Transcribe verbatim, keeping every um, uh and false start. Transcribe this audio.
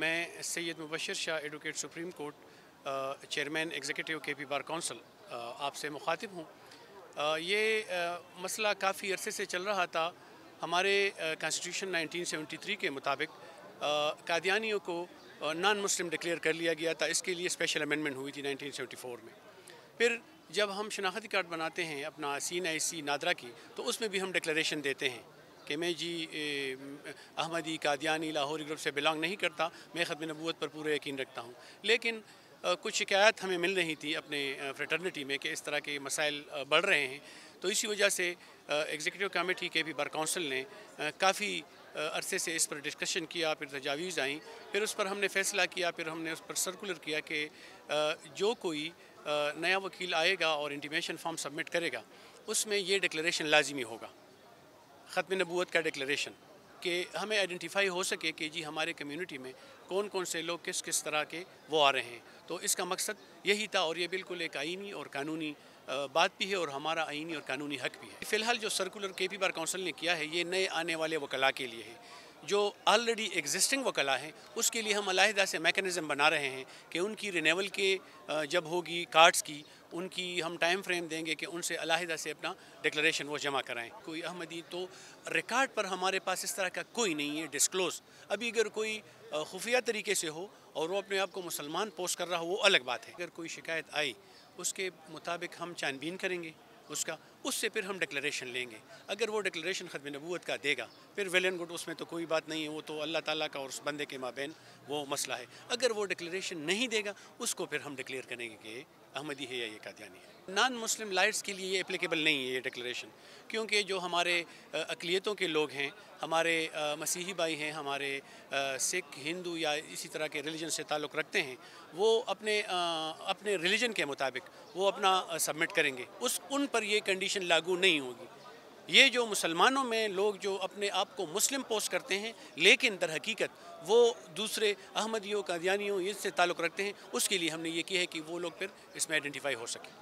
मैं Syed Mubashir Shah advocate supreme court chairman executive K P Bar council आपसे मुखातिब हूँ। ये मसला काफ़ी अरसे से चल रहा था। हमारे कॉन्स्टिट्यूशन नाइनटीन सेवेंटी थ्री के मुताबिक कादियानियों को नॉन मुस्लिम डिक्लेयर कर लिया गया था। इसके लिए स्पेशल अमेंडमेंट हुई थी नाइनटीन सेवेंटी फोर में। फिर जब हम शनाख्ती कार्ड बनाते हैं अपना सी एन आई सी नादरा की, तो उसमें भी हम डिक्लेरेशन देते हैं कि मैं जी अहमदी कादियानी लाहौरी ग्रुप से बिलोंग नहीं करता, मैं खत्म नबूवत पर पूरा यकीन रखता हूँ। लेकिन आ, कुछ शिकायत हमें मिल रही थी अपने फ्रेटर्निटी में कि इस तरह के मसाइल बढ़ रहे हैं, तो इसी वजह से executive committee K P Bar council ने काफ़ी अरसे से इस पर डिस्कशन किया। फिर तजावीज़ आई, फिर उस पर हमने फैसला किया, फिर हमने उस पर सर्कुलर किया कि जो कोई नया वकील आएगा और इंटीमेशन फॉर्म सबमिट करेगा उसमें ये डिक्लेरेशन लाजमी होगा, ख़त्म नबूवत का डिक्लेरेशन, कि हमें आइडेंटिफाई हो सके कि जी हमारे कम्युनिटी में कौन कौन से लोग किस किस तरह के वो आ रहे हैं। तो इसका मकसद यही था और ये बिल्कुल एक आइनी और कानूनी बात भी है और हमारा आइनी और कानूनी हक भी है। फ़िलहाल जो सर्कुलर के पी बार काउंसिल ने किया है ये नए आने वाले वकला के लिए है। जो ऑलरेडी एग्जिस्टिंग वकला हैं उसके लिए हम अलहदा से मैकेनिज़म बना रहे हैं कि उनकी रिनेवल के जब होगी कार्ड्स की, उनकी हम टाइम फ्रेम देंगे कि उनसे अलहदा से अपना डिक्लेरेशन वो जमा कराएं। कोई अहमदी तो रिकॉर्ड पर हमारे पास इस तरह का कोई नहीं है डिस्क्लोज। अभी अगर कोई खुफिया तरीके से हो और वो अपने आप को मुसलमान पोस्ट कर रहा हो वो अलग बात है। अगर कोई शिकायत आई उसके मुताबिक हम छानबीन करेंगे उसका, उससे फिर हम डिक्लेरेशन लेंगे। अगर वो डिक्लेरेशन ख़त्म नबूवत का देगा फिर वेल एंड गुड, उसमें तो कोई बात नहीं है, वो तो अल्लाह ताला का और उस बंदे के माबैन वो मसला है। अगर वो डिक्लेरेशन नहीं देगा उसको फिर हम डिक्लेयर करेंगे कि अहमदी है या ये कादियानी है। नॉन मुस्लिम लाइट्स के लिए ये एप्लीकेबल नहीं है ये डिक्लेरेशन, क्योंकि जो हमारे अकलियतों के लोग हैं, हमारे मसीही भाई हैं, हमारे सिख हिंदू या इसी तरह के रिलीजन से ताल्लुक़ रखते हैं, वो अपने अपने रिलीजन के मुताबिक वो अपना सबमिट करेंगे। उस उन पर ये कंडीशन लागू नहीं होगी। ये जो मुसलमानों में लोग जो अपने आप को मुस्लिम पोस्ट करते हैं लेकिन दर हकीकत वो दूसरे अहमदियों कादियानियों इससे ताल्लुक़ रखते हैं, उसके लिए हमने ये किया है कि वो लोग फिर इसमें आइडेंटिफाई हो सके।